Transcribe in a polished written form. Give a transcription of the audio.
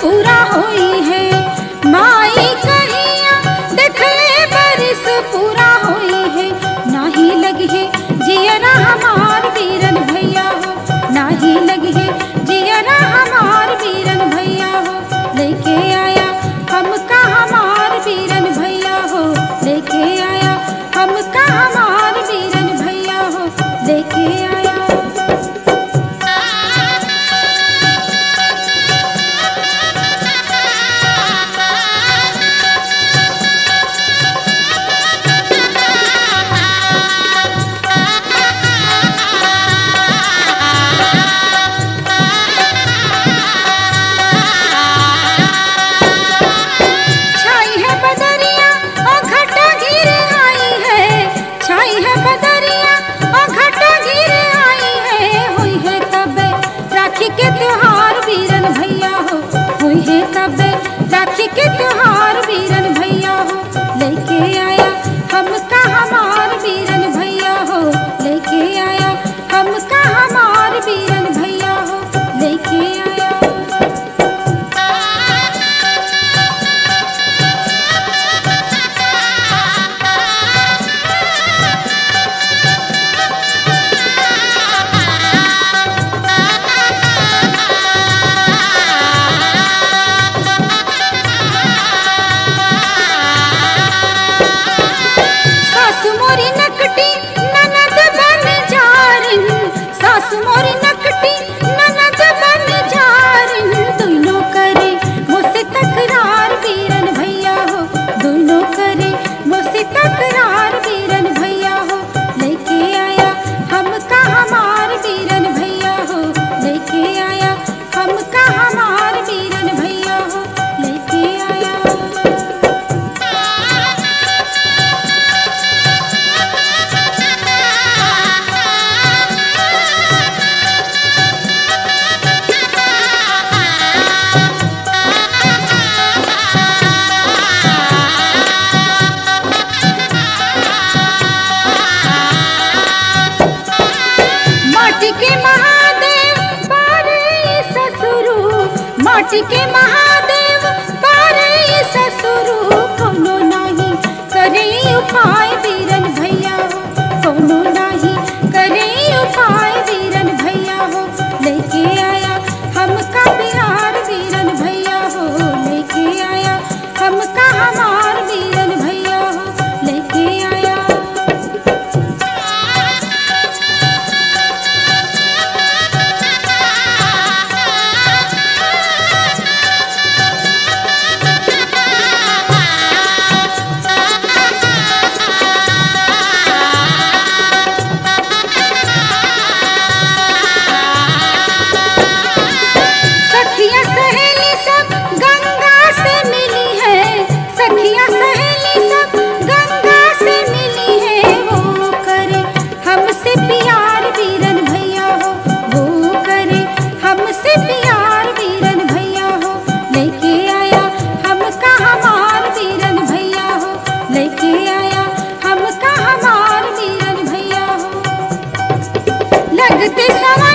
पूरा हुई है माई कहिया देखले बरिस पूरा हुई है। नाही लगी है जियरा हमार बीरन भैया हो, नाही लगी है जियरा हमार बीरन भैया हो, लेके आया हमका हमार बीरन भैया हो, लेके आया हमका हमार बीरन भैया हो, लेके आया। राखी के त्योहार बीरन भैया हो, लेके आया हमका हमार बीरन भैया हो, लेके आया हमका हमार बीरन भैया हो, लेके आया। माटी के महादेव पारे ससुरु कोनो नाही करे उपाय बीरन भैया हो, कोनो नाही करे उपाय बीरन भैया हो, लेके आया हमका बिहार बीरन भैया हो, लेके आया हमका हमार बीरन भैया हो, लेके आया। लगते सवा